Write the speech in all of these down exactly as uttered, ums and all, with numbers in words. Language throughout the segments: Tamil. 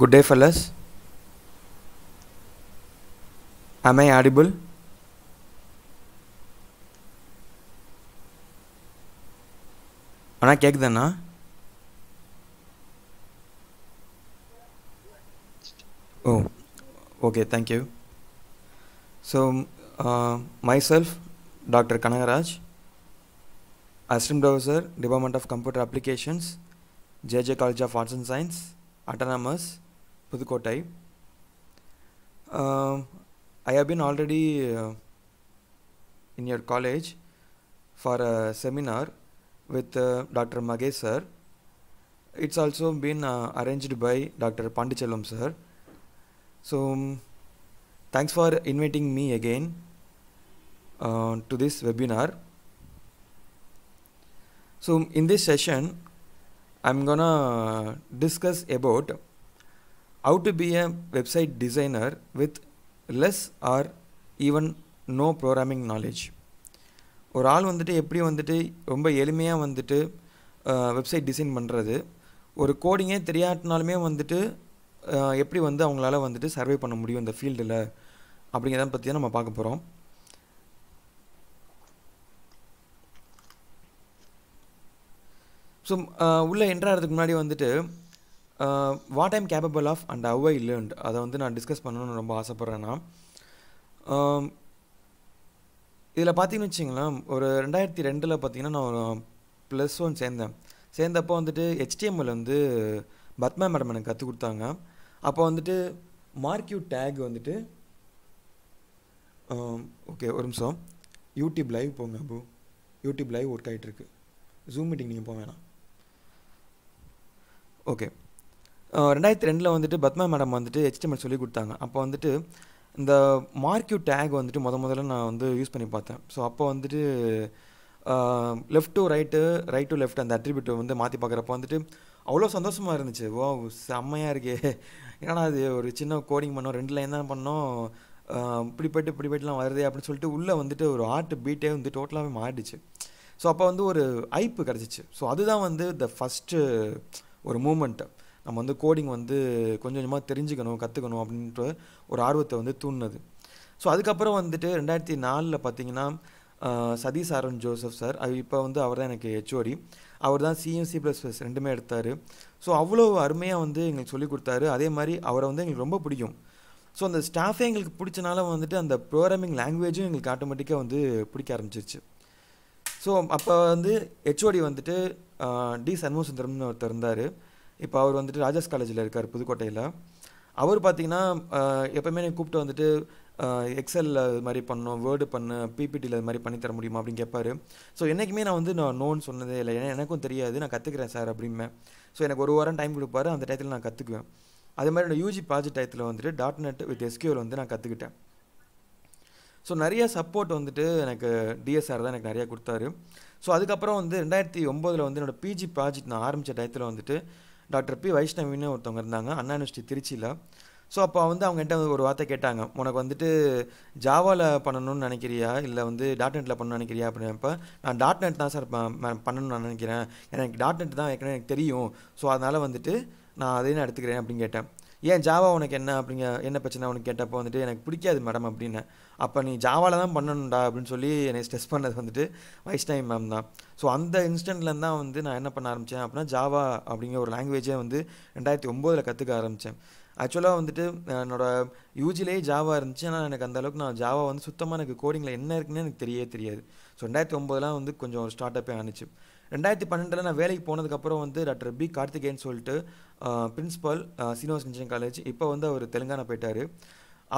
Good day, fellas. Am I audible? Anna kekudana? Oh, okay, thank you. So, uh, myself, Doctor Kanagaraj, Assistant Professor, Department of Computer Applications, J J College of Arts and Science, Autonomous, Pudukottai. Uh, I have been already uh, in your college for a seminar with uh, Doctor Magay sir. It's also been uh, arranged by Doctor Pandiselvam sir. So, um, thanks for inviting me again uh, to this webinar. So, in this session, I'm gonna discuss about how to be a website designer with less or even no programming knowledge. ஒரு ஆள் வந்துட்டு எப்படி வந்துட்டு ரொம்ப எளிமையா வந்துட்டு வெப்சைட் டிசைன் பண்றது ஒரு கோடிங்கே தெரியாதனாலுமே வந்துட்டு எப்படி வந்து அவங்களால வந்துட்டு சர்வே பண்ண முடியும் இந்த ஃபீல்ட்ல அப்படிங்கறத பத்தி நம்ம பார்க்க போறோம். So உள்ள என்ட்ராறதுக்கு முன்னாடி வந்துட்டு what I am capable of and how I learned அத வந்து நான் டிஸ்கஸ் பண்ணனும் ரொம்ப ஆசைப்படுறேன் நான். இதல பாத்தீங்க வெச்சீங்களா ஒரு two thousand two ல பாத்தீங்கன்னா நான் plus one சேர்ந்தேன். சேர்ந்தப்ப வந்துட்டு H T M L வந்து பத்மா மேடம் எனக்கு கத்து கொடுத்தாங்க. அப்ப வந்துட்டு மார்க் யூ டாக் வந்துட்டு ஓகே ஒரு நிமிஷம் YouTube லைவ் போங்க அப்போ YouTube லைவ் வர்க் ஆயிட்டு இருக்கு. Zoom மீட்டிங் நீங்க போவேனா? ஓகே two thousand two ல வந்துட்டு பத்மா மேடம் வந்துட்டு H T M L சொல்லி கொடுத்தாங்க. அப்ப வந்துட்டு இந்த மார்க் யூ டாக் வந்துட்டு முத முதல்ல நான் வந்து யூஸ் பண்ணி பார்த்தேன். சோ அப்ப வந்துட்டு left to right right to left அந்த அட்ரிபியூட் வந்து மாத்தி பார்க்கறப்ப வந்துட்டு அவ்வளோ சந்தோஷமா இருந்துச்சு. வாவ் செம்மையா இருக்கே. என்னடா அது ஒரு சின்ன கோடிங் பண்ணோம் ரெண்டு லைன் தான் பண்ணோம் இப்படி போயிட்டு இப்படி போயிட்டுலாம் வருதே அப்படின்னு சொல்லிட்டு உள்ள வந்துட்டு ஒரு ஆர்ட் பீட்டே வந்து டோட்டலாவே மாறிடுச்சு. ஸோ அப்போ வந்து ஒரு ஐப்பு கிடச்சிச்சு. ஸோ அதுதான் வந்து த ஃபஸ்ட்டு ஒரு மூமெண்ட்டு நம்ம வந்து கோடிங் வந்து கொஞ்சம் கொஞ்சமாக தெரிஞ்சுக்கணும் கற்றுக்கணும் அப்படின்ற ஒரு ஆர்வத்தை வந்து தூண்டினது. ஸோ அதுக்கப்புறம் வந்துட்டு ரெண்டாயிரத்தி நாலில் பார்த்தீங்கன்னா சதீசாரன் ஜோசப் சார் அது இப்போ வந்து அவர் தான் எனக்கு ஹெச்ஓடி. அவர் தான் சியும் சி ப்ளஸ் ப்ளஸ் ரெண்டுமே எடுத்தார். ஸோ அவ்வளோ அருமையாக வந்து எங்களுக்கு சொல்லிக் கொடுத்தாரு. அதே மாதிரி அவரை வந்து எங்களுக்கு ரொம்ப பிடிக்கும். ஸோ அந்த ஸ்டாஃபே எங்களுக்கு பிடிச்சனால வந்துட்டு அந்த ப்ரோக்ராமிங் லாங்குவேஜும் எங்களுக்கு ஆட்டோமேட்டிக்காக வந்து பிடிக்க ஆரம்பிச்சிருச்சு. ஸோ அப்போ வந்து ஹெச்ஓடி வந்துட்டு டி சண்முகசுந்தரம்னு ஒருத்தர் இருந்தார். இப்போ அவர் வந்துட்டு ராஜாஸ் காலேஜில் இருக்கார் புதுக்கோட்டையில். அவர் பார்த்தீங்கன்னா எப்போயுமே எனக்கு கூப்பிட்டு வந்துட்டு எக்ஸலில் இது மாதிரி பண்ணணும் வேர்டு பண்ணு பிபிடியில் இது மாதிரி பண்ணித்தர முடியுமா அப்படின்னு கேட்பார். ஸோ என்றைக்குமே நான் வந்து நான் நோன்னு சொன்னதே இல்லை. ஏன்னா எனக்கும் தெரியாது நான் கற்றுக்கிறேன் சார் அப்படிமே. ஸோ எனக்கு ஒரு வாரம் டைம் கொடுப்பாரு அந்த டயத்தில் நான் கற்றுக்குவேன். அதே மாதிரி என்னோடய யூஜி ப்ராஜெக்ட் டயத்தில் வந்துட்டு டாட் நெட் வித் எஸ்கியூஎல் வந்து நான் கற்றுக்கிட்டேன். ஸோ நிறைய சப்போர்ட் வந்துட்டு எனக்கு டிஎஸ்ஆர் தான் எனக்கு நிறையா கொடுத்தாரு. ஸோ அதுக்கப்புறம் வந்து ரெண்டாயிரத்தி ஒம்போதில் வந்து என்னோடய பிஜி ப்ராஜெக்ட் நான் ஆரம்பித்த டயத்தில் வந்துட்டு டாக்டர் பி வைஷ்ணவின்னு ஒருத்தவங்க இருந்தாங்க அண்ணா யூனிவர்சிட்டி திருச்சியில். ஸோ அப்போ வந்து அவங்ககிட்ட ஒரு வார்த்தை கேட்டாங்க உனக்கு வந்துட்டு ஜாவாவில் பண்ணணும்னு நினைக்கிறியா இல்லை வந்து டாட் நெட்டில் பண்ணணும்னு நினைக்கிறியா அப்படின்னப்போ நான் டாட் நெட் தான் சார் பண்ணணும்னு நான் நினைக்கிறேன். எனக்கு டாட் நெட் தான் ஏற்கனவே எனக்கு தெரியும். ஸோ அதனால் வந்துட்டு நான் அதே நான் எடுத்துக்கிறேன் அப்படின்னு கேட்டேன். ஏன் ஜாவா உனக்கு என்ன அப்படிங்க என்ன பிரச்சனை உனக்கு கேட்டப்போ வந்துட்டு எனக்கு பிடிக்காது மேடம் அப்படின்னு. அப்போ நீ ஜாவாவில் தான் பண்ணணும்டா அப்படின்னு சொல்லி என்னை ஸ்ட்ரெஸ் பண்ணது வந்துட்டு வைஷ்ணவி மேம் தான். ஸோ அந்த இன்ஸ்டன்ட்லேருந்து தான் வந்து நான் என்ன பண்ண ஆரம்பித்தேன் அப்படின்னா ஜாவா அப்படிங்கிற ஒரு லாங்குவேஜே வந்து ரெண்டாயிரத்தி ஒம்போதில் கற்றுக்க ஆரம்பித்தேன். ஆக்சுவலாக வந்துட்டு என்னோடய யூஜிலேயே ஜாவா இருந்துச்சு. ஆனால் எனக்கு அந்தளவுக்கு நான் ஜாவா வந்து சுத்தமாக எனக்கு கோடிங்கில் என்ன இருக்குன்னு எனக்கு தெரியவே தெரியாது. ஸோ ரெண்டாயிரத்தி ஒம்போதெலாம் வந்து கொஞ்சம் ஒரு ஸ்டார்ட் அப்பே ஆனிச்சு. ரெண்டாயிரத்தி பன்னெண்டில் நான் வேலைக்கு போனதுக்கப்புறம் வந்து டாக்டர் பி கார்த்திகேன்னு சொல்லிட்டு பிரின்ஸிபல் சீனிவாஸ் இன்ஜினியரிங் காலேஜ் இப்போ வந்து அவர் தெலுங்கானா போயிட்டார்.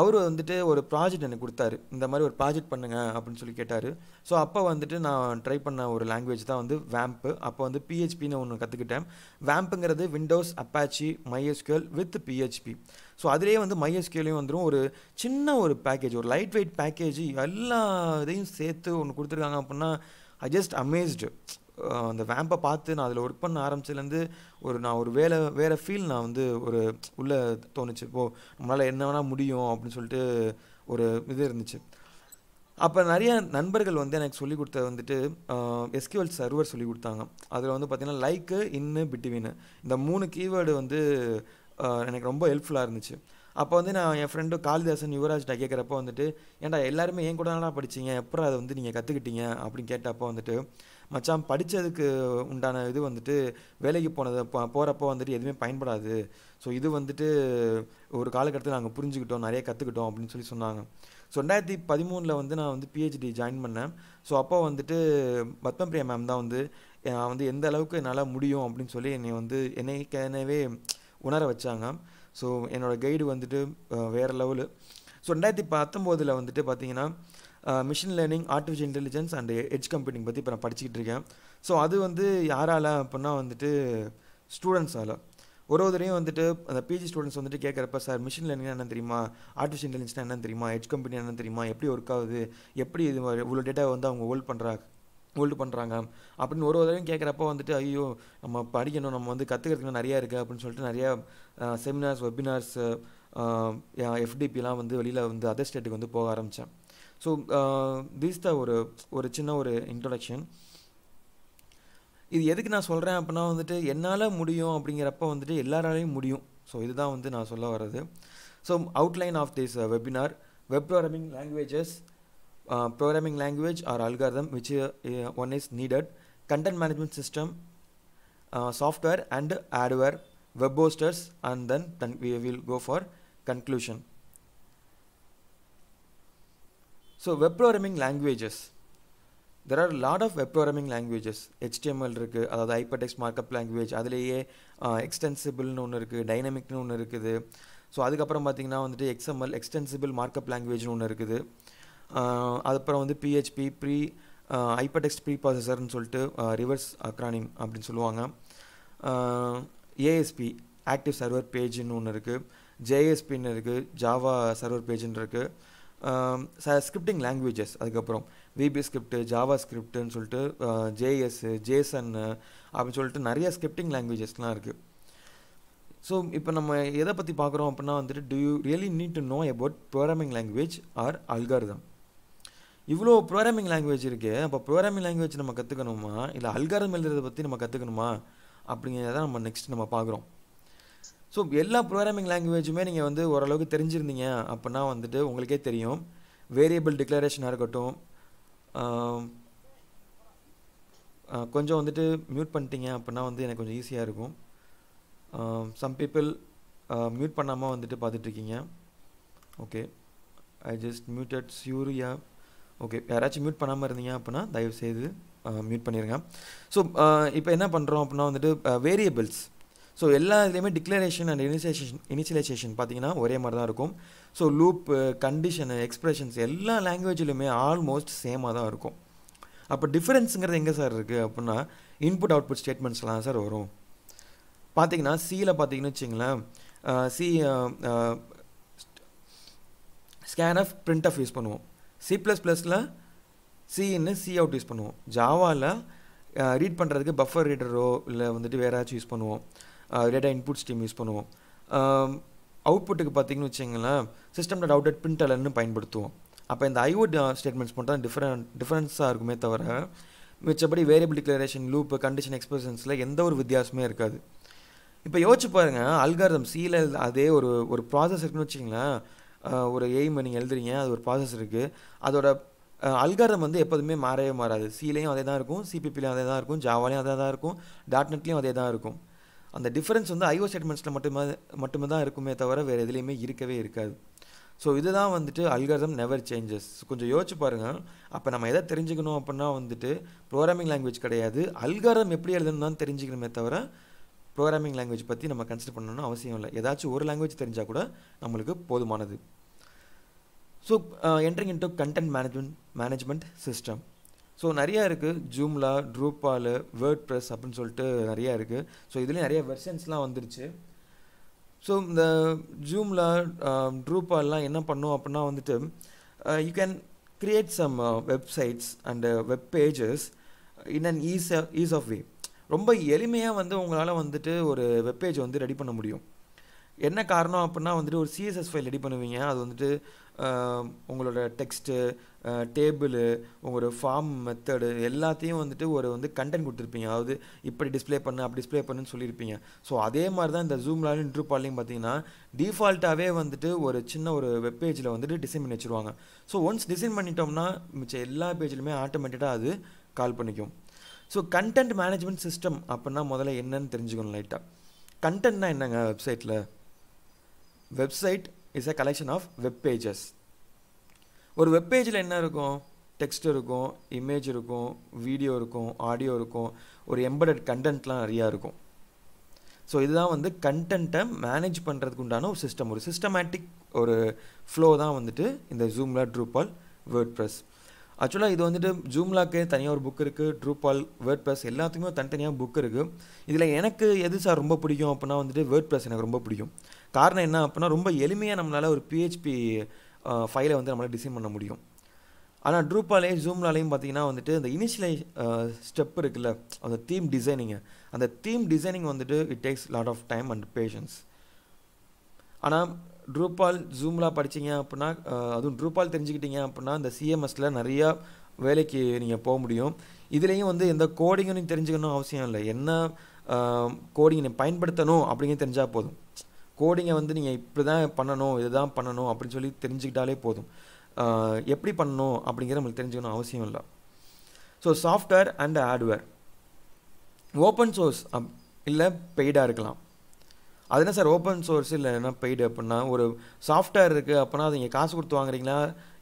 அவர் வந்துட்டு ஒரு ப்ராஜெக்ட் எனக்கு கொடுத்தாரு. இந்த மாதிரி ஒரு ப்ராஜெக்ட் பண்ணுங்கள் அப்படின்னு சொல்லி கேட்டார். ஸோ அப்போ வந்துட்டு நான் ட்ரை பண்ண ஒரு லாங்குவேஜ் தான் வந்து வேம்ப்பு. அப்போ வந்து பிஹெச்பின்னு ஒன்று கற்றுக்கிட்டேன். வேம்ப்புங்கிறது Windows Apache MySQL with PHP. So அதிலே வந்து மைஎஸ்கியூஎல்லையும் வந்துடும் ஒரு சின்ன ஒரு பேக்கேஜ் ஒரு லைட் வெயிட் பேக்கேஜ் எல்லா இதையும் சேர்த்து ஒன்று கொடுத்துருக்காங்க அப்படின்னா ஐ ஜஸ்ட் அமேஸ்டு. அந்த வேம்பை பார்த்து நான் அதில் ஒர்க் பண்ண ஆரம்பிச்சதுலேருந்து ஒரு நான் ஒரு வேலை வேறு ஃபீல் நான் வந்து ஒரு உள்ளே தோணுச்சு. ஓ நம்மளால் என்ன வேணால் முடியும் அப்படின்னு சொல்லிட்டு ஒரு இது இருந்துச்சு. அப்போ நிறைய நண்பர்கள் வந்து எனக்கு சொல்லிக் கொடுத்தது வந்துட்டு எஸ்கியூஎல் சர்வர் சொல்லிக் கொடுத்தாங்க. அதில் வந்து பார்த்திங்கன்னா லைக்கு இன்னு பிட்வீனு இந்த மூணு கீவேர்டு வந்து எனக்கு ரொம்ப ஹெல்ப்ஃபுல்லா இருந்துச்சு அப்ப வந்து நான் என் ஃப்ரெண்ட் காளிதாசன் யுவராஜ் டா கேக்குறப்ப வந்துட்டு ஏன்டா எல்லாரும் ஏன் கூடனால படிச்சீங்க எப்பறம் அது வந்து நீங்க கத்துக்கிட்டீங்க அப்படி கேட்டப்ப வந்துட்டு மச்சான் படிச்சதுக்கு உண்டான இது வந்துட்டு வேலைக்கு போனது போறப்ப வந்துட்டு எதுமே பயன்படாது சோ இது வந்துட்டு ஒரு கால கட்டத்துல நாங்க புரிஞ்சிட்டோம் நிறைய கத்துக்கிட்டோம் அப்படினு சொல்லி சொன்னாங்க சோ twenty thirteen ல வந்து நான் வந்து PhD ஜாயின் பண்ணேன் சோ அப்ப வந்துட்டு பத்மம் பிரியா மேம் தான் வந்து வந்து எந்த அளவுக்கு என்னால முடியும் அப்படினு சொல்லி என்னை வந்து என்னைக்கேனவே உணர வச்சாங்க சோ என்னோட கைடு வந்துட்டு வேற லெவல் சோ twenty nineteen ல வந்துட்டு பாத்தீங்கன்னா machine learning artificial intelligence and edge computing பத்தி இப்ப நான் படிச்சிட்டு இருக்கேன் சோ அது வந்து யாரால அப்படினா வந்துட்டு ஸ்டூடண்ட்ஸால ஒரு ஒருத்தரையும் வந்துட்டு அந்த PG ஸ்டூடண்ட்ஸ் வந்துட்டு கேக்குறப்ப சார் machine learning னா என்ன தெரியுமா artificial intelligence னா என்ன தெரியுமா edge computing னா என்ன தெரியுமா எப்படி வொர்க் ஆகுது எப்படி இது இவ்ளோ டேட்டா வந்து அவங்க ஹோல்ட் பண்றாங்க ஹோல்ட் பண்றாங்க அப்படி ஒரு ஒருத்தரையும் கேக்குறப்ப வந்துட்டு ஐயோ நம்ம படிக்கணும் நம்ம வந்து கத்துக்கிறதுக்கு நிறைய இருக்கு அப்படினு சொல்லிட்டு நிறைய செமினார்ஸ் வெபினார்ஸ் FDPலாம் வந்து வெளியில வந்து अदर ஸ்டேட்டுக்கு வந்து போக ஆரம்பிச்சான் so uh, this is ஒரு ஒரு சின்ன ஒரு introduction இது எதுக்கு நான் சொல்றேன் அப்படினா வந்துட்டு என்னால முடியும் அப்படிங்கறப்ப வந்துட்டு எல்லாராலயும் முடியும் so இதுதான் வந்து நான் சொல்ல வரது so outline of this uh, webinar web programming languages uh, programming language or algorithm which uh, uh, one is needed content management system uh, software and hardware web hosters and then, then we will go for conclusion So web programming languages, there are a lot of web programming languages. HTML இருக்கு, அதாவது hypertext markup language. அதிலேயே extensible ன்னு ஒன்னு இருக்கு, dynamic ன்னு ஒன்னு இருக்குது. So அதுக்கு அப்புறம் பாத்தீங்கன்னா வந்து XML extensible markup language ன்னு ஒன்னு இருக்குது. அதுப்புறம் வந்து PHP pre hypertext preprocessor ன்னு சொல்லிட்டு reverse acronym அப்படினு சொல்லுவாங்க. ASP active server page ன்னு ஒன்னு இருக்கு. JSP ன்னு இருக்கு, Java server page ன்னு இருக்கு. Um, scripting languages adukaprom VBScript JavaScript nu solittu uh, JS JSON appo solittu nariya scripting languages la irukku so ipo nama edha patti paakrom appadina vandu do you really need to know about programming language or algorithm ivlo programming language iruke appo programming language nama kathukanuma illa algorithm elradha patti nama kathukanuma appadinga da nama next nama paakrom So, all programming language you may வந்து ஓரளவுக்கு தெரிஞ்சிருந்தீங்க அப்பனா வந்துட்டு உங்களுக்கே தெரியும் variable declaration இருக்கட்டும் கொஞ்சம் வந்துட்டு மியூட் பண்ணிட்டீங்க அப்பனா வந்து எனக்கு கொஞ்சம் ஈஸியா இருக்கும் some people மியூட் பண்ணாம வந்துட்டு பாத்துட்டு இருக்கீங்க okay I just muted Surya okay யாராச்சும் மியூட் பண்ணாம இருந்தீங்க அப்பனா தயவு செய்து மியூட் பண்ணிருங்க so இப்போ என்ன பண்றோம் அப்பனா வந்துட்டு variables so எல்லா இதுலயே டிக்ளரேஷன் அண்ட் இனிஷியலைசேஷன் இனிஷியலைசேஷன் பாத்தீங்கன்னா ஒரே மாதிரி தான் இருக்கும் so லூப் கண்டிஷன் எக்ஸ்பிரஷன்ஸ் எல்லா லாங்குவேஜ்லயுமே ஆல்மோஸ்ட் சேமா தான் இருக்கும் அப்ப டிஃபரன்ஸ்ங்கிறது எங்க சார் இருக்கு அப்படினா இன்புட் அவுட்புட் ஸ்டேட்மென்ட்ஸ்லாம் சார் வரும் பாத்தீங்கன்னா C ல பாத்தீங்கன்னா வெச்சீங்களா C scanf printf யூஸ் பண்ணுவோம் C++ ல C ன்னு cout யூஸ் பண்ணுவோம் Java ல ரீட் பண்றதுக்கு பஃபர் ரீடரோ இல்ல வந்துட்டு வேறயாச்சும் யூஸ் பண்ணுவோம் data input stream யூஸ் பண்ணுவோம் அவுட்புட்க்கு பாத்தீங்கன்னா வெச்சீங்களா system.out.println ன்னு பயன்படுத்துவோம் அப்ப இந்த IO ஸ்டேட்மென்ட்ஸ் மட்டும் தான் டிஃபரன்ட் டிஃபரன்ஸா இருக்குமே தவிர மிச்சபடி வேரியபிள் டிக்ளரேஷன் லூப் கண்டிஷன் எக்ஸ்பிரஷன்ஸ்ல எந்த ஒரு வித்தியாசமே இருக்காது இப்போ யோசி பாருங்க அல்காரிதம் C ல அதே ஒரு ஒரு process இருக்குன்னு வெச்சீங்களா ஒரு aim நீங்க எழுதுறீங்க அது ஒரு process இருக்கு அதோட அல்காரிதம் வந்து எப்பவுமே மாறவே மாறாது C லயும் அதே தான் இருக்கும் CPP லயும் அதே தான் இருக்கும் Java லயும் அதே தான் இருக்கும் .net லயும் அதே தான் இருக்கும் அந்த டிஃபரன்ஸ் வந்து ஐஓ ஸ்டேட்மென்ட்ஸ்ல மட்டுமே மட்டுமே தான் இருக்குமே தவிர வேற எதிலயுமே இருக்கவே இருக்காது சோ இதுதான் வந்துட்டு அல்காரிதம் நெவர் சேஞ்சஸ் கொஞ்சம் யோசி பாருங்க அப்ப நம்ம எதை தெரிஞ்சிக்கணும் அப்படினா வந்துட்டு புரோகிராமிங் லாங்குவேஜ் கிடையாது அல்காரிதம் எப்படி எழுதணும்னு தான் தெரிஞ்சிக்கணுமே தவிர புரோகிராமிங் லாங்குவேஜ் பத்தி நம்ம கன்சிடர் பண்ணனும் அவசியம் இல்லை ஏதாச்சும் ஒரு லாங்குவேஜ் தெரிஞ்சா கூட நமக்கு போதுமானது so entering into content management management system so நிறைய இருக்கு Joomla, Drupal, WordPress அப்படினு சொல்லிட்டு நிறைய இருக்கு சோ இதுல நிறைய வெர்ஷன்ஸ்லாம் வந்திருச்சு சோ இந்த Joomla, Drupal எல்லாம் என்ன பண்ணும் அப்படினா வந்துட்டு you can create some uh, websites and uh, web pages in an ease of, ease of way ரொம்ப எளிமையா வந்து உங்களால வந்துட்டு ஒரு வெப் பேஜ் வந்து ரெடி பண்ண முடியும் என்ன காரணம் அப்படினா வந்து ஒரு C S S file ready பண்ணுவீங்க அது வந்து உங்களோட டெக்ஸ்ட் டேபிள் உங்களோட ஃபார்ம் மெத்தட் எல்லாத்தையும் வந்து ஒரு வந்து கண்டென்ட் கொடுத்திருப்பீங்க அதாவது இப்படி டிஸ்ப்ளே பண்ணு அப்படி டிஸ்ப்ளே பண்ணுன்னு சொல்லிருப்பீங்க சோ அதே மாதிரி தான் இந்த Joomlaல Drupalலயும் பாத்தீங்கன்னா டிஃபால்ட்டாவே வந்து ஒரு சின்ன ஒரு வெப் பேஜ்ல வந்து டிசைன் பண்ணி வெச்சிருவாங்க சோ once டிசைன் பண்ணிட்டோம்னா மிச்ச எல்லா பேஜ்லயுமே ஆட்டோமேட்டிக்கா அது கால் பண்ணிக்கும் சோ கண்டென்ட் மேனேஜ்மென்ட் சிஸ்டம் அப்படினா முதல்ல என்னன்னு தெரிஞ்சுக்கணும் லைட்டா கண்டென்ட்னா என்னங்க வெப்சைட்ல Website is a collection of web pages. Or web page la enna irukum text irukum image irukum video irukum audio irukum or embedded content la nariya irukum. So idha vandu content ah manage pandradhukku undana or system or systematic or flow da vandu indha Joomla Drupal WordPress. Actually idu vandu Joomla ku thaniya or book irukku Drupal WordPress ellathukkume thanithaniya book irukku. Idhila enakku edhu sir romba pidikum appo na vandu WordPress enakku romba pidikum. காரணம் என்ன அப்படினா ரொம்ப எளிமையா நம்மால ஒரு P H P ஃபைலை வந்து நம்மால டிசைன் பண்ண முடியும். ஆனா Drupal ஏ Joomlaலயும் பாத்தீங்கன்னா வந்துட்டு அந்த இனிஷியல் ஸ்டெப் இருக்குல அந்த தீம் டிசைனிங் அந்த தீம் டிசைனிங் வந்துட்டு it takes lot of time and patience. ஆனா Drupal Joomla படிச்சீங்க அப்படினா அதுவும் Drupal தெரிஞ்சிட்டீங்க அப்படினா அந்த C M S ல நிறைய வேலைக்கு நீங்க போக முடியும். இதுலயும் வந்து இந்த கோடிங் நீ தெரிஞ்சிக்கணும் அவசியம் இல்ல. என்ன கோடிங் நீ பயன்படுத்தணும் அப்படிங்க தெரிஞ்சா போதும். Coding வந்து நீங்க இப்படி தான் பண்ணனும் இதுதான் பண்ணனும் அப்படி சொல்லி தெரிஞ்சிட்டாலே போதும் எப்படி பண்ணனும் அப்படிங்கற நம்ம தெரிஞ்சிக்கணும் அவசியம் இல்ல so software and hardware open source இல்ல பெய்டா இருக்கலாம் அதுனா சார் ஓபன் சோர்ஸ் இல்லனா பெய்ட் அப்படினா ஒரு சாஃப்ட்வேர் இருக்கு அப்படினா நீங்க காசு கொடுத்து வாங்குறீங்களா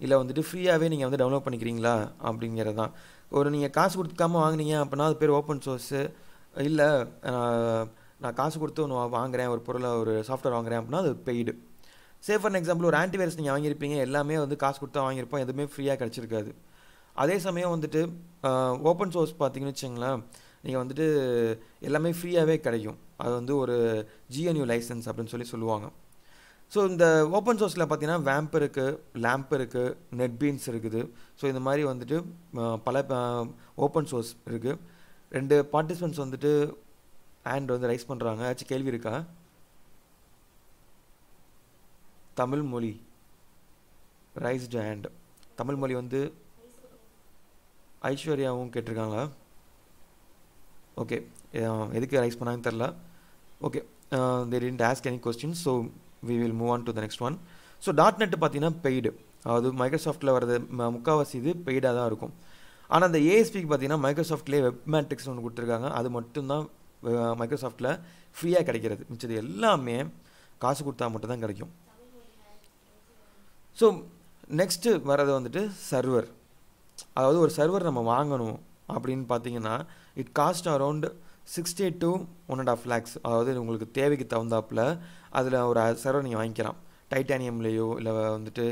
இல்ல வந்து ஃப்ரீயாவே நீங்க வந்து டவுன்லோட் பண்ணிக்கிறீங்களா அப்படிங்கறது தான் ஒரு நீங்க காசு கொடுக்காம வாங்குனீங்க அப்படினா அது பேர் ஓபன் சோர்ஸ் இல்ல நான் காசு கொடுத்து நான் வாங்குறேன் ஒரு பொருளை ஒரு சாஃப்ட்வேர் வாங்குறேன் அப்படினா அது பெய்ட் சே ஃபார் எக்ஸாம்பிள் ஒரு ஆன்டிவைரஸ் நீங்க வாங்கி இருப்பீங்க எல்லாமே வந்து காசு கொடுத்து வாங்கி இருப்போம் எதுமே ஃப்ரீயா கிடைச்சிருக்காது அதே சமயம் வந்துட்டு ஓபன் சோர்ஸ் பாத்தீங்கன்னா வெச்சீங்களா நீங்க வந்துட்டு எல்லாமே ஃப்ரீயாவே கிடைக்கும் அது வந்து ஒரு G N U லைசென்ஸ் அப்படினு சொல்லி சொல்லுவாங்க சோ இந்த ஓபன் சோர்ஸ்ல பாத்தீங்கன்னா வாம்ப் இருக்கு லாம்ப் இருக்கு NetBeans இருக்குது சோ இந்த மாதிரி வந்துட்டு பல ஓபன் சோர்ஸ் இருக்கு ரெண்டு பார்ட்டிசிபன்ட்ஸ் வந்துட்டு And on the ரைஸ் பண்றாங்க ஆச்சு கேள்வி இருக்கா தமிழ் மொழி ரைஸ்ட் ஹேண்ட் தமிழ் மொழி வந்து ஐஸ்வர்யாவும் கேட்டிருக்காங்க ஓகே எதுக்கு ரைஸ் பண்ணாங்கன்னு தெரியல okay they didn't ask any questions so we will move on to the next one so .net பாத்தீனா paid அது மைக்ரோசாஃப்ட்ல வரது முக்காவாசி இது பெய்டா தான் இருக்கும் ஆனா அந்த A S P க்கு பாத்தீனா மைக்ரோசாஃப்ட்லயே வெப்மேட்டிக்ஸ் ஒன்னு கொடுத்திருக்காங்க அது மட்டும் தான் Microsoft la free ah kadikirathu michadhu ellame kaasu kudutha mattum dhaan kadikkum so next varadhu vandu server adhaavadhu or server nama vaanganum appdin pathina it cost around sixty to one and a half lakhs adhaavadhu ungalku thevikku thavandhaapla adula or server neenga vaangikiram titanium layo illa vandu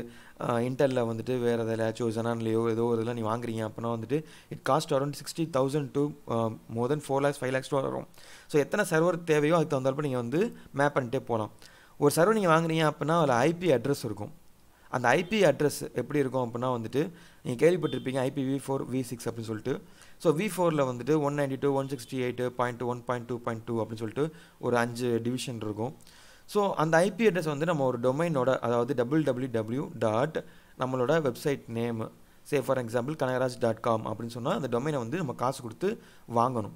intel la vandu vera edalacho xenon layo edho or idha nee vaangringa appo vandu it cost around sixty thousand to uh, more than four lakhs five lakhs varum so ethana server thevayo adhu thandalpa neenga vandu map pannite polam or server neenga vaangringa appo na ola I P address irukum and I P address eppadi irukum appo vandu neenga kelvi pattirpinga I P v four v six appdi solittu so v four la vandu one ninety-two dot one sixty-eight dot one dot two dot two appdi solittu or five division irukum so and the I P address வந்து நம்ம ஒரு domain ஓட அதாவது www. நம்மளோட website name say for example kanagaraj dot com அப்படினு சொன்னா அந்த டொமைனை வந்து நம்ம காசு கொடுத்து வாங்கணும்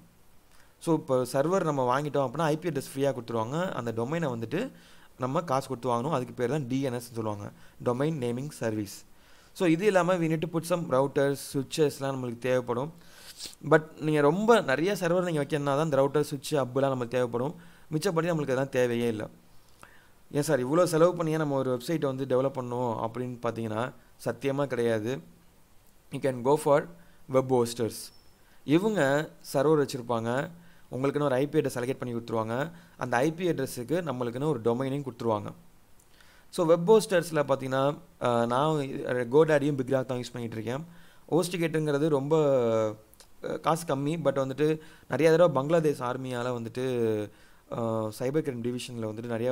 சோ இப்ப சர்வர் நம்ம வாங்கிட்டோம் அப்படினா I P address ஃப்ரீயா கொடுத்துருவாங்க அந்த டொமைனை வந்துட்டு நம்ம காசு கொடுத்து வாங்கணும் அதுக்கு பேர் தான் D N S னு சொல்வாங்க domain naming service சோ இது இல்லாம we need to put some routers switchesலாம் நமக்கு தேவைப்படும் பட் நீங்க ரொம்ப நிறைய சர்வர் நீங்க வைக்கணும்னா தான் அந்த ரவுட்டர் ஸ்விட்ச் அப்பலாம் நமக்கு தேவைப்படும் மிச்சபடி நமக்கு அதான் தேவையே இல்ல Yes sir, இவ்ளோ செலவு பண்ணியா நம்ம ஒரு வெப்சைட் வந்து டெவலப் பண்ணனும் அப்படினு பாத்தீங்கன்னா சத்தியமா கிடையாது. You can go for web hosters. இவங்க சர்வர் வச்சிருப்பாங்க. உங்களுக்குன ஒரு I P address allocate பண்ணி கொடுத்துருவாங்க. அந்த I P addressக்கு நம்மளுக்குன ஒரு டொமைனையும் கொடுத்துருவாங்க. சோ web hostersல பாத்தீங்கன்னா நான் GoDaddyயும் BigRock தான் யூஸ் பண்ணிட்டு இருக்கேன். hostgatorங்கிறது ரொம்ப காசு கம்மி பட் வந்துட்டு நிறைய தடவை பங்களாதேஷ் ஆர்மியால வந்துட்டு சைபர் கிரைம் டிவிஷன்ல வந்து நிறைய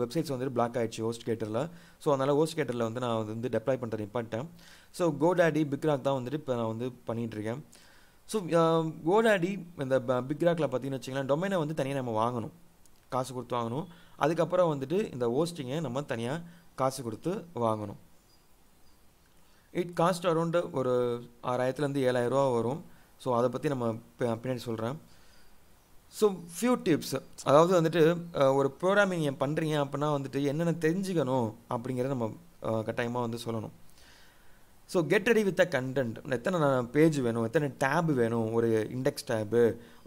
வெப்சைட்ஸ் வந்து பிளாக் ஆயிடுச்சு ஹோஸ்ட்கேட்டர்ல சோ அதனால ஹோஸ்ட்கேட்டர்ல வந்து நான் வந்து deploy பண்றது நிப்பாட்டேன் சோ GoDaddy BigRock தான் வந்து இப்ப நான் வந்து பண்ணிட்டு இருக்கேன் சோ GoDaddy இந்த BigRockல பாத்தீங்கன்னா டொமைனை வந்து தனியா நாம வாங்கணும் காசு கொடுத்து வாங்கணும். அதுக்கப்புறம் வந்துட்டு இந்த ஹோஸ்டிங்கை நம்ம தனியாக காசு கொடுத்து வாங்கணும். இட் காஸ்ட் அரௌண்டு ஒரு ஆறாயிரத்துலேருந்து ஏழாயிரம் ரூபா வரும். ஸோ அதை பற்றி நம்ம பின்னாடி சொல்கிறேன். ஸோ ஃபியூ டிப்ஸ், அதாவது வந்துட்டு ஒரு ப்ரோக்ராமிங் ஏன் பண்ணுறீங்க அப்படின்னா வந்துட்டு என்னென்ன தெரிஞ்சுக்கணும் அப்படிங்கிறத நம்ம கட்டாயமாக வந்து சொல்லணும். So get ready with the content, எத்தனை பேஜ் வேணும், எத்தனை டேப் வேணும், ஒரு இண்டெக்ஸ் டேபு,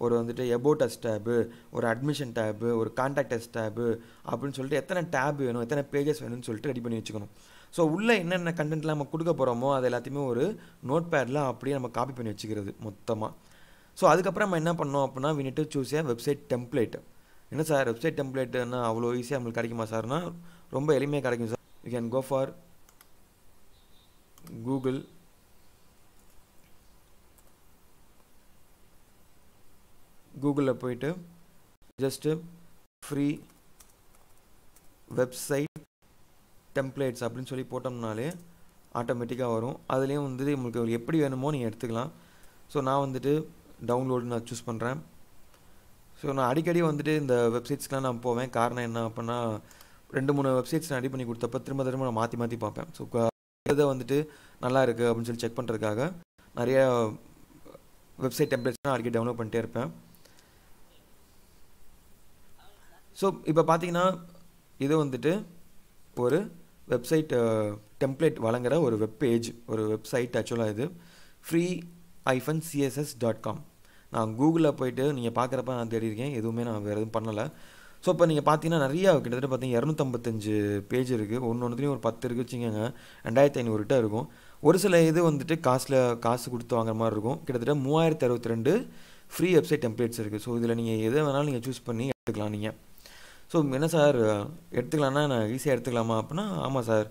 ஒரு வந்துட்டு எபோட்டஸ் டேபு, ஒரு அட்மிஷன் டேபு, ஒரு கான்டாக்டஸ் டேபு அப்படின்னு சொல்லிட்டு எத்தனை டேப் வேணும், எத்தனை பேஜஸ் வேணும்னு சொல்லிட்டு ரெடி பண்ணி வச்சுக்கணும். ஸோ உள்ளே என்னென்ன கண்டென்ட்லாம் நம்ம கொடுக்க போகிறோமோ அது எல்லாத்தையுமே ஒரு நோட் பேடில் அப்படியே நம்ம காப்பி பண்ணி வச்சுக்கிறது மொத்தமாக. ஸோ அதுக்கப்புறம் நம்ம என்ன பண்ணோம் அப்படின்னா we need to choose a website template. என்ன சார் வெப்சைட் டெம்ப்ளேட்டுன்னா அவ்வளோ ஈஸியாக நம்மளுக்கு கிடைக்குமா சார்னா ரொம்ப எளிமையாக கிடைக்கும் sir. You can go for Google கூகுளில் போயிட்டு ஜஸ்ட்டு ஃப்ரீ வெப்சைட் டெம்ப்ளேட்ஸ் அப்படின்னு சொல்லி போட்டோம்னாலே ஆட்டோமேட்டிக்காக வரும். அதுலேயும் வந்துட்டு உங்களுக்கு எப்படி வேணுமோ நீங்கள் எடுத்துக்கலாம். ஸோ நான் வந்துட்டு டவுன்லோடு நான் சூஸ் பண்ணுறேன். ஸோ நான் அடிக்கடி வந்துட்டு இந்த வெப்சைட்ஸ்லாம் நான் போவேன். காரணம் என்ன அப்படின்னா ரெண்டு மூணு வெப்சைட்ஸ் நான் ரெடி பண்ணி கொடுத்தப்ப திரும்ப திரும்ப நான் மாற்றி மாற்றி பார்ப்பேன். ஸோ இதை வந்துட்டு நல்லா இருக்குது அப்படின்னு சொல்லி செக் பண்ணுறதுக்காக நிறைய வெப்சைட் டெம்ப்ளேட்ஸ் நான் அடிக்கடி டவுன்லோட் பண்ணிட்டே இருப்பேன். ஸோ இப்போ பார்த்தீங்கன்னா இது வந்துட்டு ஒரு வெப்சைட் டெம்ப்ளேட் வழங்குகிற ஒரு வெப்பேஜ், ஒரு வெப்சைட் ஆக்சுவலாக இது ஃப்ரீ ஐஃபன் சிஎஸ்எஸ் டாட் காம். நான் கூகுளில் போய்ட்டு நீங்கள் பார்க்குறப்ப நான் தேடியிருக்கேன், எதுவுமே நான் வேறு எதுவும் பண்ணலை. ஸோ இப்போ நீங்கள் பார்த்தீங்கன்னா நிறையா கிட்டத்தட்ட பார்த்தீங்கன்னா இரநூத்தம்பத்தஞ்சு பேஜ் இருக்குது. ஒன்று ஒன்றுத்துலேயும் ஒரு பத்து இருக்குது வச்சுக்கோங்க, ரெண்டாயிரத்தி ஐநூறு கிட்ட இருக்கும். ஒரு சில இது வந்துட்டு காசில் காசு கொடுத்து வாங்குற மாதிரி இருக்கும். கிட்டத்தட்ட மூவாயிரத்தி அறுபத்தி ரெண்டு ஃப்ரீ வெப்சைட் டெம்ப்ளேட்ஸ் இருக்குது. ஸோ இதில் நீங்கள் எதை வேணாலும் நீங்கள் சூஸ் பண்ணி எடுத்துக்கலாம் நீங்கள். ஸோ என்ன சார் எடுத்துக்கலாம்னா நான் ஈஸியாக எடுத்துக்கலாமா அப்படின்னா ஆமாம் sir,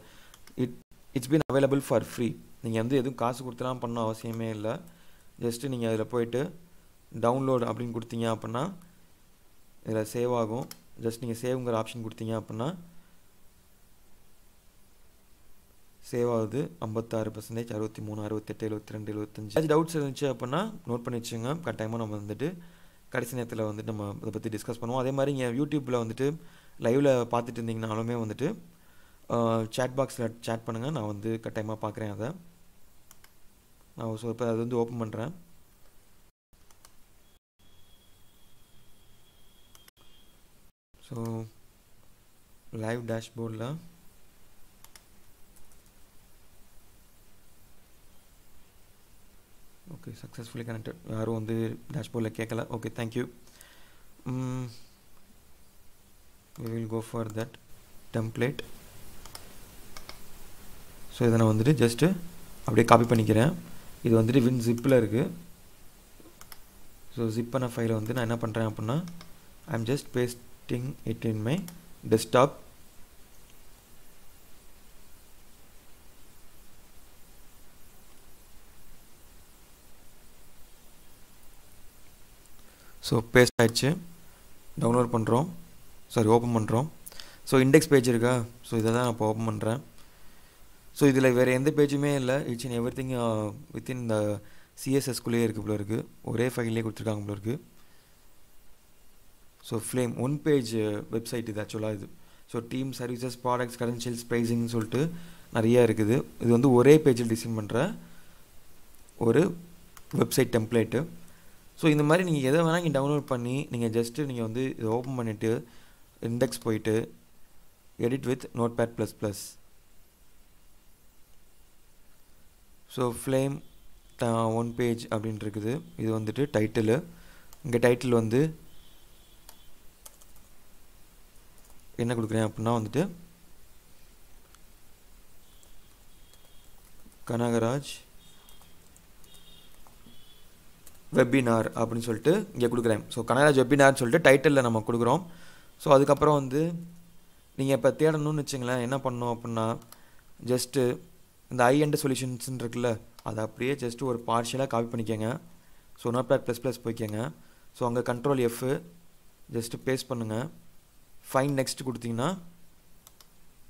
it it's been available for free. நீங்கள் வந்து எதுவும் காசு கொடுத்துலாம் பண்ண அவசியமே இல்லை. ஜஸ்ட்டு நீங்கள் அதில் போய்ட்டு டவுன்லோடு அப்படின்னு கொடுத்தீங்க அப்படின்னா இதில் சேவ் ஆகும். ஜஸ்ட் நீங்கள் சேவ்ங்கிற ஆப்ஷன் கொடுத்தீங்க அப்படின்னா சேவ் ஆகுது. ஐம்பத்தாறு பர்சன்டேஜ் அறுபத்தி மூணு அறுபத்தெட்டு எழுபத்தி ரெண்டு எழுபத்தஞ்சு ஏதாச்சும் டவுட்ஸ் இருந்துச்சு அப்படின்னா நோட் பண்ணி வச்சுங்க. கட்டாயமாக நம்ம வந்துட்டு கடைசி நேரத்தில் வந்துட்டு நம்ம அதை பற்றி டிஸ்கஸ் பண்ணுவோம். அதே மாதிரி நீங்கள் யூடியூப்பில் வந்துட்டு லைவில் பார்த்துட்டு இருந்தீங்கனாலுமே வந்துட்டு சேட் பாக்ஸில் சேட் பண்ணுங்கள், நான் வந்து கட்டாயமாக பார்க்குறேன் அதை. நான் ஸோ இப்போ அது வந்து ஓப்பன் பண்ணுறேன். ஸோ லைவ் டேஷ்போர்டில் ஓகே சக்ஸஸ்ஃபுல்லி கனெக்டட், யாரும் வந்து டேஷ்போர்டில் கேட்கல. Okay thank you. We will go for that template. So இதை நான் வந்துட்டு ஜஸ்ட்டு அப்படியே காப்பி பண்ணிக்கிறேன். இது வந்துட்டு வின் ஜிப்பில் இருக்குது. ஸோ ஜிப் பண்ண ஃபைலை வந்து நான் என்ன பண்ணுறேன் அப்படின்னா I am just paste it in my desktop. So paste ஆயிடுச்சு. டவுன்லோட் பண்ணுறோம், சாரி ஓப்பன் பண்ணுறோம். ஸோ இண்டெக்ஸ் பேஜ் இருக்கா, ஸோ இதை தான் நான் இப்போ ஓப்பன் பண்ணுறேன். ஸோ இதில் வேறு எந்த பேஜுமே இல்லை. It's in every thing within இந்த சிஎஸ்எஸ்குள்ளேயே இருக்குது போல இருக்குது, ஒரே ஃபைல்லே கொடுத்துருக்காங்க போல இருக்குது. So flame one page website இது ஆக்சுவலாக இது. So team services products credentials ப்ரைஸிங்னு சொல்லிட்டு நிறையா இருக்குது. இது வந்து ஒரே பேஜில் டிசைன் பண்ணுற ஒரு வெப்சைட் டெம்ப்ளேட்டு. ஸோ இந்த மாதிரி நீங்கள் எதை வேணால் நீங்கள் டவுன்லோட் பண்ணி நீங்கள் ஜஸ்ட்டு நீங்கள் வந்து இதை ஓப்பன் பண்ணிவிட்டு இண்டெக்ஸ் போயிட்டு edit with notepad plus plus. So flame one page அப்படின்ட்டு இருக்குது. இது வந்துட்டு டைட்டிலு, இங்கே டைட்டில் வந்து என்ன கொடுக்குறேன் அப்படின்னா வந்துட்டு கனகராஜ் வெபினார் அப்படின்னு சொல்லிட்டு இங்கே கொடுக்குறேன். ஸோ கனகராஜ் வெபினார்னு சொல்லிட்டு டைட்டிலில் நம்ம கொடுக்குறோம். ஸோ அதுக்கப்புறம் வந்து நீங்கள் இப்போ தேடணும்னு வச்சுங்களேன், என்ன பண்ணணும் அப்படின்னா ஜஸ்ட்டு இந்த ஐ அண்ட் சொல்யூஷன்ஸ்ன்னு இருக்குல்ல அதை அப்படியே ஜஸ்ட்டு ஒரு பார்ஷியலாக காப்பி பண்ணிக்கோங்க. So notepad plus plus போய்க்கோங்க. ஸோ அங்கே கண்ட்ரோல் எஃப் ஜஸ்ட்டு பேஸ்ட் பண்ணுங்கள். ஃபைன் நெக்ஸ்ட் கொடுத்தீங்கன்னா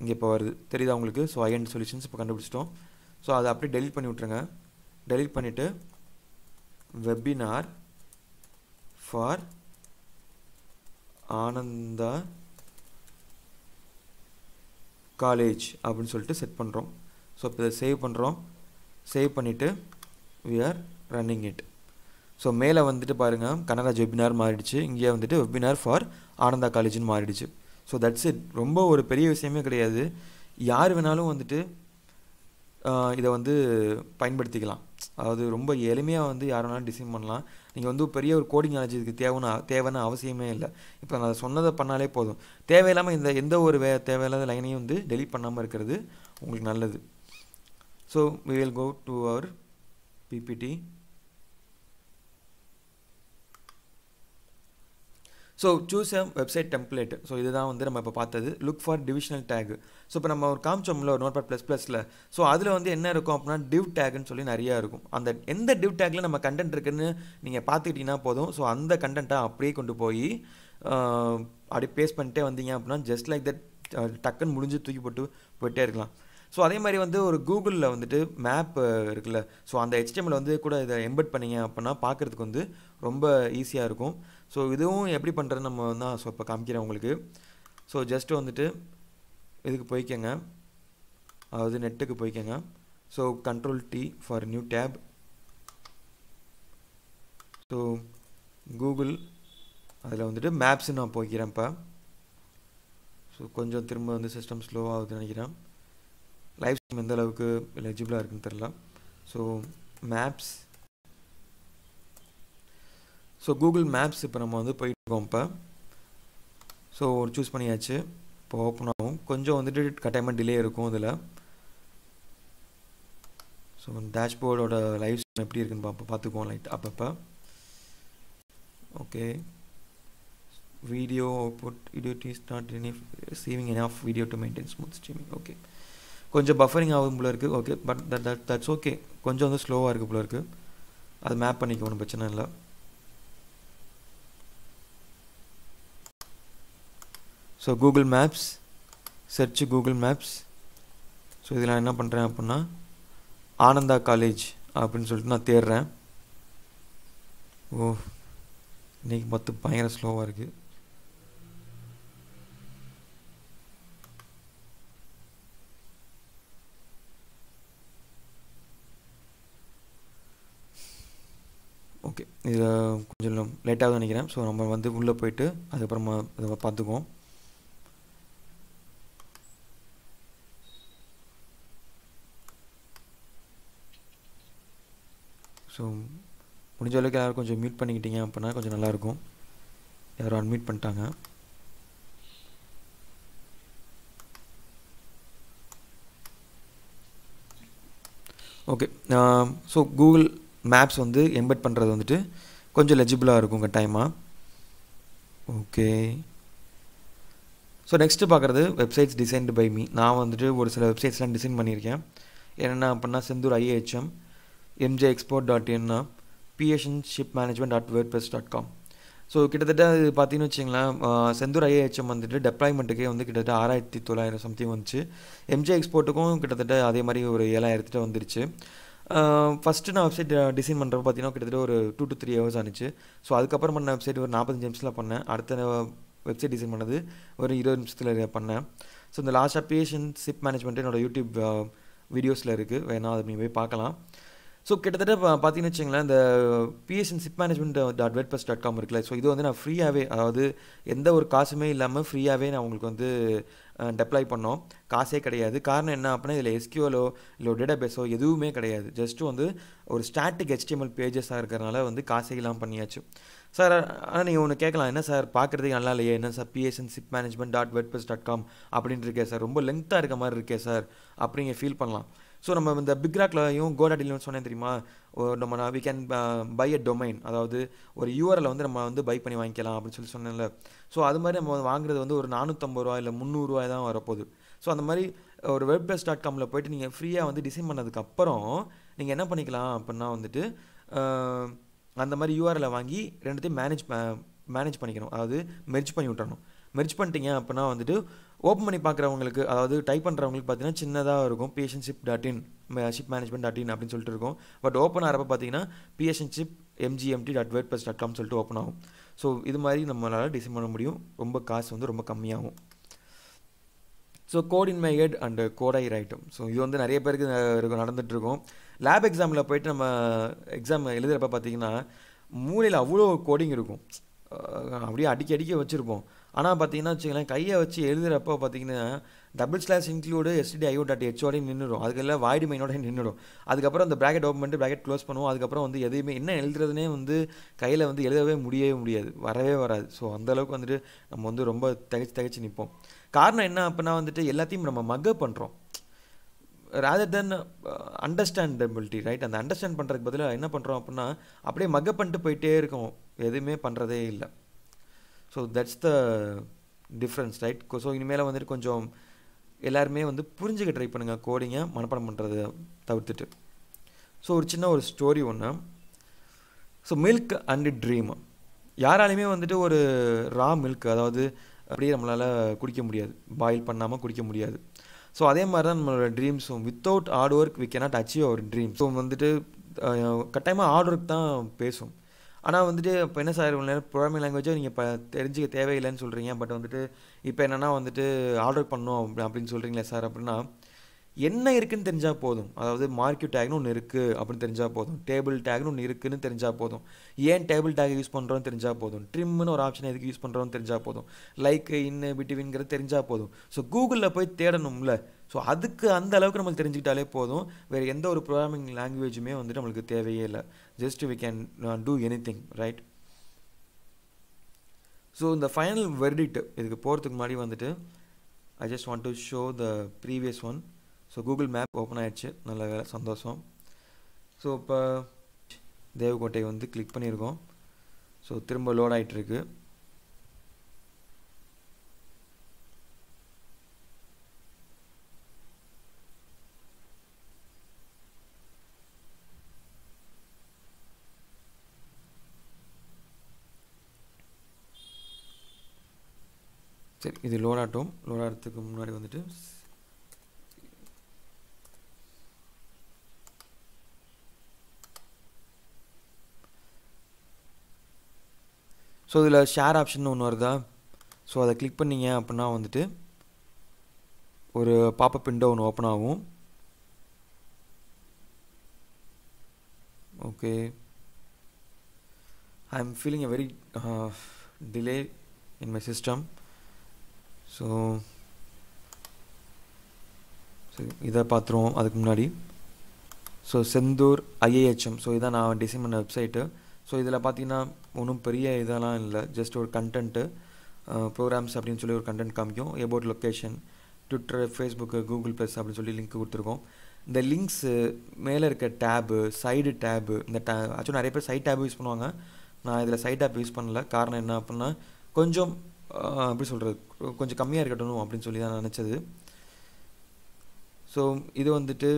இங்கே இப்போ வருது, தெரியுதா உங்களுக்கு? ஸோ ஐ அண்ட் சொல்யூஷன்ஸ் இப்போ கண்டுபிடிச்சிட்டோம். ஸோ அதை அப்படியே டெலிட் பண்ணி விட்ருங்க. டெலிட் பண்ணிவிட்டு webinar for Ananda college set pandrom. So save pandrom, save pannite we are running it. So mail vandittu parunga Kanagaraj webinar maariduchu, inge vandittu webinar for Ananda college nu maariduchu. So that's it. Romba oru periya vishayame kedaiyadhu, yaar venaalum vandittu idha vandu payanpaduthikalam. Adhu romba elimaiya vandu yaar venaalum design pannalam. Neenga vandu periya oru coding knowledge idhukku thevana thevana avasiyame illa. Ipo naan sonnadha pannale podum. Thevailama indha endha oru thevailadha line ay vandu delete pannama irukkiradhu ungalku nalladhu. So we will go to our P P T. So choose a website template. So this is the look for divisional tag. So we have a notepad plus plus. So that's why div tag and the div tag we have content irukku. So and the content paste pannite just like that tuck and mudinju thooki pottu poitte irukkalam. So adhe mari vandu or Google la vandu map irukla, so and H T M L vandu kuda idha embed panninga appadna paakkradhukku vandu romba easy ah irukum. So idhuvum eppadi pandradhu nama na so appa kaamikira ungalku. So just vandu idhukku poikenga adhu net ku poikenga. So control T for new tab. So Google adha vandu maps nu na poikiren pa. So konjam thirumba vandu system slow avudhu nenikiren. Live stream is eligible. So maps. So Google Maps so choose panniyaachu. Open aagum konjam vandu katayama delay irukum adula. So dashboard oda live stream eppadi irukku nu paathukom light appappa. Okay, video output video is not enough, saving enough video to maintain smooth streaming. Okay, கொஞ்சம் பஃபரிங் ஆகும் போல இருக்கு. Okay, but that that's okay. கொஞ்சம் வந்து ஸ்லோவா இருக்கு போல இருக்கு. அது மேப் பண்ணிக்க ஒன்னும் பிரச்சனை இல்ல. So Google Maps search Google Maps. So இதல என்ன பண்றேன் அப்படினா ஆனந்தா காலேஜ் அப்படினு சொல்லிட்டு நான் தேடுறேன். ஓ, இன்னைக்கு மொத்த பயங்கர ஸ்லோவா இருக்கு. Okay, this is later on. So we will go to the video. So we will mute the video. Okay, um, so Google Maps on the embed pandrathu vandu konjam legible ah irukum time ah. Okay, so next paakradhu websites designed by me. Na vandu oru sila websites la design pannirken enna appadna sendur I H M M J export dot in patientshipmanagement dot wordpress dot com. So kidathetta idu pathina vechingala sendur I H M vandu deployment ku vandu kidathetta six thousand nine hundred something vanduchu. M J export ku kidathetta adhe mari oru seven thousand vandiruchu. Uh, first na website design பண்றப்ப பாத்தீனா கிட்டத்தட்ட ஒரு two to three hours ஆனிச்சு. சோ அதுக்கு அப்புறம் நான் வெப்சைட் ஒரு forty நிமிஷத்துல பண்ணேன். அடுத்த வெப்சைட் டிசைன் பண்ணது ஒரு twenty நிமிஷத்துல பண்ணேன். சோ இந்த last ah patient ship management என்னோட YouTube வீடியோஸ்ல இருக்கு. வேணா அதை நீங்க போய் பார்க்கலாம். சோ கிட்டத்தட்ட பாத்தீனா வெச்சீங்களா இந்த patientshipmanagement dot wordpress dot com இருக்குல. சோ இது வந்து நான் ஃப்ரீயாவே, அதாவது எந்த ஒரு காசுமே இல்லாம ஃப்ரீயாவே நான் உங்களுக்கு வந்து deploy பண்ணோம். காசே கிடையாது. காரணம் என்ன அப்படினா இதுல S Q L ஓ இல்ல டேட்டாபேஸோ எதுவுமே கிடையாது. ஜஸ்ட் வந்து ஒரு static H T M L pages ஆ இருக்கறனால வந்து காசே இல்லாம பண்ணியாச்சு. சார் انا நீங்க ஒன்னு கேக்கலாம், என்ன சார் பார்க்கிறதுக்கு நல்லா இல்லையே, என்ன sir patientshipmanagement dot wordpress dot com அப்படினு இருக்கே சார், ரொம்ப லெங்தா இருக்க மாதிரி இருக்கே சார் அப்படிங்க ஃபீல் பண்ணலாம். So நம்ம இந்த BigRockலயும் GoDaddyலயும் சொன்னேன் தெரியுமா, நம்ம we can buy a domain, அதாவது ஒரு U R L வந்து நம்ம வந்து பை பண்ணி வாங்கிக்கலாம் அப்படி சொல்லி சொன்னேன்ல. சோ அது மாதிரி நம்ம வாங்குறது வந்து ஒரு four hundred fifty ரூபாய் இல்ல three hundred ரூபாய் தான் வர போகுது. சோ அந்த மாதிரி ஒரு wordpress dot com ல போய்ட்டு நீங்க ஃப்ரீயா வந்து டிசைன் பண்ணதுக்கு அப்புறம் நீங்க என்ன பண்ணிக்கலாம் அப்படினா வந்துட்டு அந்த மாதிரி U R L வாங்கி ரெண்டுத்தையும் மேனேஜ் மேனேஜ் பண்ணிக்கணும், அதாவது மெர்ஜ் பண்ணி விட்டுறணும். மெர்ஜ் பண்ணிட்டீங்க அப்படினா வந்துட்டு ஓபன் பண்ணி பார்க்குறவங்களுக்கு, அதாவது டைப் பண்ணுறவங்களுக்கு பார்த்தீங்கன்னா சின்னதாக இருக்கும் patientship dot in shipmanagement dot in அப்படின்னு சொல்லிட்டு இருக்கும். பட் ஓப்பன் ஆகிறப்ப பார்த்தீங்கன்னா patientship m g m t dot wordpress dot com சொல்லிட்டு ஓப்பன் ஆகும். ஸோ So this மாதிரி நம்மளால டிசைன் பண்ண முடியும் ரொம்ப காசு வந்து ரொம்ப கம்மியாகும் So code in my head and code I write so இது வந்து நிறைய பேருக்கு நடந்துட்டு இருக்கும் லேப் எக்ஸாம்ல போய் நம்ம எக்ஸாம் எழுதுறப்ப பாத்தீங்கன்னா மூளையில அவ்ளோ கோடிங் இருக்கும் அப்படியே அடிக்கி அடிக்கி வச்சிருப்போம் ஆனா பாத்தீங்கன்னா வெச்சீங்களா கைய வச்சு எழுதுறப்ப பாத்தீங்கன்னா double slash include stdio.hod நின்னுரும் அதுக்கெல்லாம் void mainோட நின்னுரும் அதுக்கு அப்புறம் அந்த bracket open பண்ணிட்டு bracket close பண்ணுவோம் அதுக்கு அப்புறம் வந்து எதையுமே என்ன எழுதுறதுனே வந்து கையில வந்து எழுதவே முடியவே முடியாது வரவே வராது சோ அந்த அளவுக்கு வந்து நம்ம வந்து ரொம்ப தகைச்சு தகைச்சு நிப்போம் காரணம் என்ன அப்பனா வந்துட்டு எல்லாத்தையும் நம்ம மக்க பண்றோம் rather than understandability right and understand பண்றதுக்கு பதிலா என்ன பண்றோம் அப்பனா அப்படியே மக்க பண்ணிட்டு போயிட்டே இருக்கோம் எதுமே பண்றதே இல்ல so that's the difference right so இனிமேல வந்து கொஞ்சம் எல்லாரும் வந்து புரிஞ்சுக்க ட்ரை பண்ணுங்க கோடிங்க மனப்பாடம் பண்றது தவிர்த்துட்டு சோ ஒரு சின்ன ஒரு ஸ்டோரி ஒண்ணு சோ milk and dream யாராலுமே வந்துட்டு ஒரு ரா milk அதாவது அப்படியே நம்மளால குடிக்க முடியாது பாயில் பண்ணாம குடிக்க முடியாது சோ அதே மாதிரி தான் நம்மளோட dreams without hard work we cannot achieve our dreams so வந்துட்டு கட்டாயமா hard work தான் பேசும் ஆனா வந்துட்டு இப்ப என்ன சார் உங்களுக்கு ப்ரோகிராமிங் லாங்குவேஜ் நீங்க தெரிஞ்சிக்க தேவை இல்லன்னு சொல்றீங்க பட் வந்துட்டு இப்ப என்னன்னா வந்துட்டு ஆர்டர் பண்ணனும் அப்படினு சொல்றீங்களே சார் அப்படினா என்ன இருக்குன்னு தெரிஞ்சா போதும் அதாவது மார்க் டாக்னு ஒன்னு இருக்கு அப்படினு தெரிஞ்சா போதும் டேபிள் டாக்னு ஒன்னு இருக்குன்னு தெரிஞ்சா போதும் ஏன் டேபிள் டாக் யூஸ் பண்றோம்னு தெரிஞ்சா போதும் ட்ரிம்னு ஒரு ஆப்ஷன் எதுக்கு யூஸ் பண்றோம்னு தெரிஞ்சா போதும் லைக் இன் பிட்வீன்ங்கற தெரிஞ்சா போதும் சோ கூகுள்ல போய் தேடணும்ல சோ அதுக்கு அந்த அளவுக்கு நமக்கு தெரிஞ்சிட்டாலே போதும் வேற எந்த ஒரு ப்ரோகிராமிங் லாங்குவேஜுமே வந்து நமக்கு தேவையே இல்ல just we can do anything right so in the final verdict இதுக்கு போறதுக்கு முன்னாடி வந்துட்டு I just want to show the previous one so google map open ஆயிடுச்சு நல்ல வேளை சந்தோஷம் so இப்ப தேவகோட்டை வந்து click பண்ணிருக்கோம் so திரும்ப லோட் ஆயிட்டு இருக்கு சரி இது லோட் ஆட்டும் லோட் ஆறதுக்கு முன்னாடி வந்துட்டு சோ இதுல ஷேர் ஆப்ஷன் ஒன்னு வருதா சோ அத கிளிக் பண்ணீங்க அப்படினா வந்துட்டு ஒரு பாப்அப் விண்டோ ஒன்னு ஓபன் ஆகும் okay I am feeling a very uh, delay in my system so இத பாத்துறோம் அதுக்கு முன்னாடி சோ செந்தூர் ஐஏஎச்எம் சோ இத நான் டிசைன் பண்ண வெப்சைட் சோ இதல பாத்தீங்கன்னா ஒண்ணும் பெரிய இதெல்லாம் இல்ல just ஒரு கண்டென்ட் programs அப்படினு சொல்லி ஒரு கண்டென்ட் காமிக்கும் about location Twitter Facebook Google Plus அப்படி சொல்லி லிங்க் கொடுத்திருக்கோம் இந்த லிங்க்ஸ் மேல இருக்க tab side tab இந்த actually நிறைய பேர் side tab யூஸ் பண்ணுவாங்க நான் இதல side tab யூஸ் பண்ணல காரணம் என்ன அப்படினா கொஞ்சம் அப்படி சொல்றது கொஞ்சம் கம்மியா இருக்கட்டணும் அப்படினு சொல்லி நான் நினைச்சது சோ இது வந்துட்டு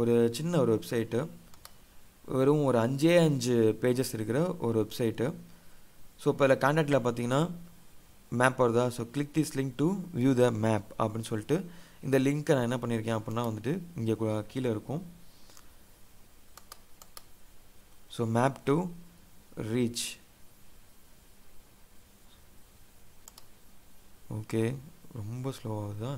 ஒரு சின்ன ஒரு வெப்சைட் வெறும் ஒரு five five பேजेस இருக்குற ஒரு வெப்சைட் சோ இப்பல கான்டாக்ட்ல பாத்தீங்கன்னா மேப் வருதா so click this link to view the map அப்படினு சொல்லிட்டு இந்த லிங்கை நான் என்ன பண்ணிருக்கேன் அப்படினா வந்துட்டு இங்க கீழ இருக்கும் so map to reach okay ரொம்ப ஸ்லோ ஆகுதா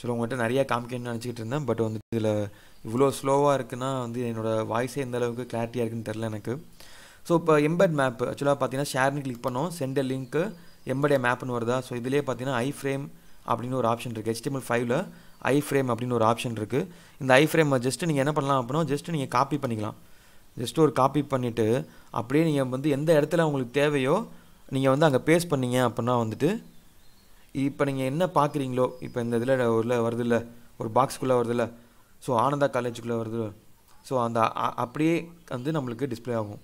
சோ உங்கட்ட நிறைய காமிக்கணும்னு நினைச்சிட்டு இருந்தேன் பட் வந்து இதுல இவ்ளோ ஸ்லோவா இருக்குனா வந்து என்னோட வாய்ஸே இந்த அளவுக்கு கிளாரிட்டியா இருக்குன்னு தெரியல எனக்கு சோ இப்ப எம்பெட் மேப் एक्चुअली பாத்தீங்கன்னா ஷேர்னு கிளிக் பண்ணோம் சென்ட் லிங்க் எம்பெட் மேப்னு வருதா சோ இதுலயே பாத்தீங்கன்னா ஐ ஃப்ரேம் அப்படின ஒரு ஆப்ஷன் இருக்கு H T M L five ல iframe அப்படின ஒரு ஆப்ஷன் இருக்கு இந்த iframe just நீங்க என்ன பண்ணலாம் அப்படினா just நீங்க காப்பி பண்ணிக்கலாம் just ஒரு காப்பி பண்ணிட்டு அப்படியே நீங்க வந்து எந்த இடத்துல உங்களுக்கு தேவையோ நீங்க வந்து அங்க பேஸ்ட் பண்ணீங்க அப்படினா வந்துட்டு இப்போ நீங்க என்ன பாக்குறீங்களோ இப்போ இந்த இதுல ஒருல வருது இல்ல ஒரு பாக்ஸ் குள்ள வருது இல்ல சோ ஆனந்தா காலேஜ் குள்ள வருது சோ அந்த அப்படியே வந்து நமக்கு டிஸ்ப்ளே ஆகும்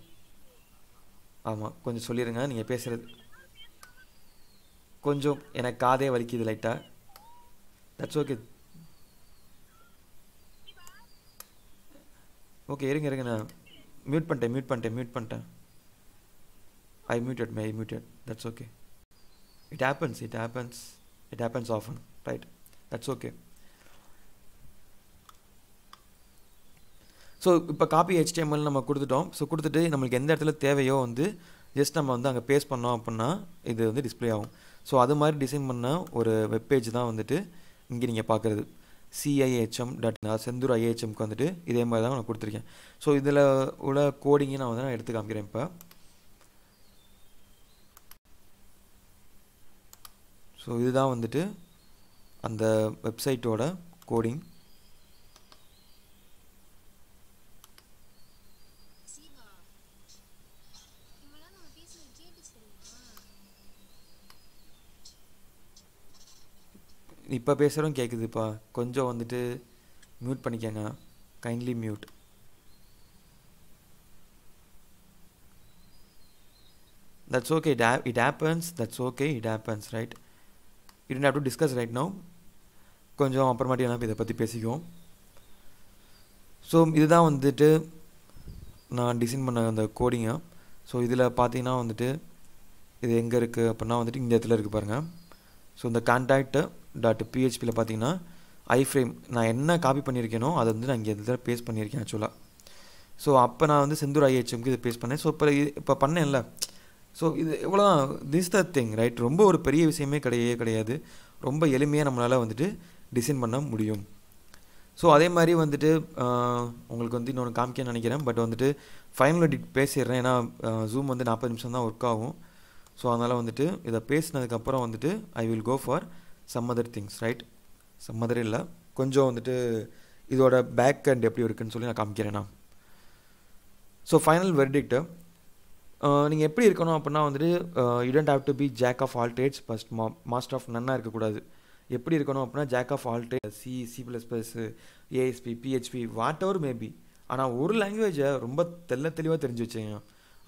ஆமா கொஞ்சம் சொல்லிருங்க நீங்க பேசுறது கொஞ்சம் எனக்கு காதே வலிக்குது லைட்டா that's okay okay irunga irunga na mute pante mute pante mute pante I muted me I muted that's okay it happens it happens it happens often right that's okay So copy H T M L நம்ம கொடுத்துட்டோம். So கொடுத்துட்டு நமக்கு எந்த இடத்துல தேவையோ வந்து just நம்ம வந்து அங்க பேஸ்ட் பண்ணோம் அப்படினா இது வந்து டிஸ்ப்ளே ஆகும். So அது மாதிரி டிசைன் பண்ண ஒரு வெப் பேஜ் தான் வந்துட்டு இங்க நீங்க பார்க்கிறது. C I H M dot net Senthur I H M க்கு வந்துட்டு இதே மாதிரி தான் நான் கொடுத்திருக்கேன். So இதுல உள்ள கோடிங் நான் வந்து நான் எடுத்து காமிக்கிறேன் இப்ப. So இதுதான் வந்துட்டு அந்த வெப்சைட்டோட கோடிங். இப்ப பேசறோம் கேக்குதுப்பா கொஞ்சம் வந்துட்டு மியூட் பண்ணிக்கங்க kindly mute. That's okay, it happens, that's okay, it happens, right? You don't have to discuss right now. கொஞ்சம் அப்புறமா இத பத்தி பேசிக்குவோம். சோ இதுதான் வந்துட்டு நான் டிசைன் பண்ண அந்த கோடிங். சோ இதுல பாத்தீங்கன்னா வந்துட்டு இது எங்க இருக்கு அப்படினா வந்துட்டு இந்த இடத்துல இருக்கு பாருங்க. சோ இந்த கான்டாக்ட் dot php ல பாத்தீங்கன்னா iframe நான் என்ன காப்பி பண்ணிருக்கேனோ அத வந்து நான் இங்க இதெல்லாம் பேஸ்ட் பண்ணிருக்கேன் एक्चुअली. சோ அப்ப நான் வந்து செந்தூர் I H M க்கு இத பேஸ்ட் பண்ணேன். சோ இப்ப பண்ணேன்ல. சோ இது எவ்வளவுதான் this the thing, right? ரொம்ப ஒரு பெரிய விஷயமே கிடையவே கிடையாது. ரொம்ப எளிமையா நம்மளால வந்துட்டு டிசைன் பண்ண முடியும். சோ அதே மாதிரி வந்துட்டு உங்களுக்கு வந்து இன்னொரு காமிக்க நினைக்கிறேன் பட் வந்துட்டு ஃபைனலா டிட் பேசிறேன். ஏனா zoom வந்து forty நிமிஷம் தான் வர்க் ஆகும். சோ அதனால வந்துட்டு இத பேசினதுக்கு அப்புறம் வந்துட்டு I will go for some other things, right? Some other illa konjam vandu idoda back end eppadi irukku nu solli na kaamikirena. So final verdict neenga eppadi irkanum appadna vandu you don't have to be jack of all trades but master of none ah irukku koodadu. Eppadi irkanum appadna jack of all trades c c++ A S P P H P whatever may be ana oru language romba thella theliva therinju vechinga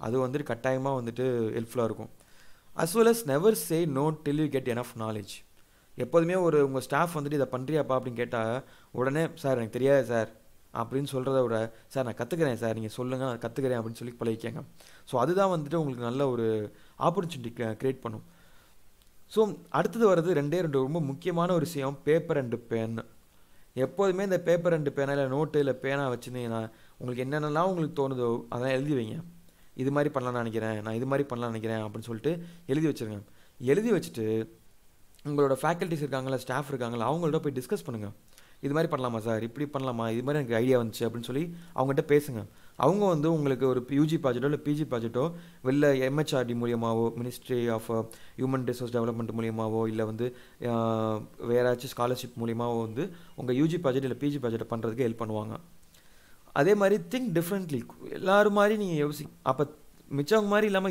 adu vandu kattayama vandu helpful ah irukum. As well as never say no till you get enough knowledge. எப்பவுமே ஒரு உங்க ஸ்டாஃப் வந்து இத பண்றியாப்பா அப்படி கேட்டா உடனே சார் எனக்கு தெரியாது சார் அப்படினு சொல்றத விட சார் நான் கத்துக்கிறேன் சார் நீங்க சொல்லுங்க நான் கத்துக்கிறேன் அப்படி சொல்லி பழகிக்கங்க. சோ அதுதான் வந்துட்டு உங்களுக்கு நல்ல ஒரு opportunity கிரியேட் பண்ணும். சோ அடுத்து வரது ரெண்டே ரெண்டு ரொம்ப முக்கியமான ஒரு விஷயம் பேப்பர் அண்ட் பென். எப்பவுமே இந்த பேப்பர் அண்ட் பென் இல்ல நோட் இல்ல பேனா வச்சினீங்கனா உங்களுக்கு என்னென்னலாம் உங்களுக்கு தோணுதோ அத எழுதி வைங்க. இது மாதிரி பண்ணலாம்னு நினைக்கிறேன் நான் இது மாதிரி பண்ணலாம்னு நினைக்கிறேன் அப்படி சொல்லிட்டு எழுதி வச்சிருங்க. எழுதி வச்சிட்டு உங்களோட ஃபேக்கல்டிஸ் இருக்காங்கல ஸ்டாஃப் இருக்காங்கல அவங்கள்ட்ட போய் டிஸ்கஸ் பண்ணுங்க. இது மாதிரி பண்ணலாமா சார் இப்படி பண்ணலாமா இது மாதிரி எனக்கு ஐடியா வந்துச்சு அப்படினு சொல்லி அவங்கள்ட்ட பேசுங்க. அவங்க வந்து உங்களுக்கு ஒரு U G ப்ராஜெக்ட்டோ இல்ல P G ப்ராஜெக்ட்டோ இல்ல M H R D மூலமாவோ Ministry of Human Resource Development மூலமாவோ இல்ல வந்து வேறயாச்சும் ஸ்காலர்ஷிப் மூலமாவோ வந்து உங்க U G ப்ராஜெக்ட் இல்ல P G ப்ராஜெக்ட் பண்றதுக்கு ஹெல்ப் பண்ணுவாங்க. அதே மாதிரி திங்க் டிஃபரண்ட்லி எல்லாரும் மாதிரி நீங்க யோசி அப்ப மிச்சவங்க மாதிரி இல்லாம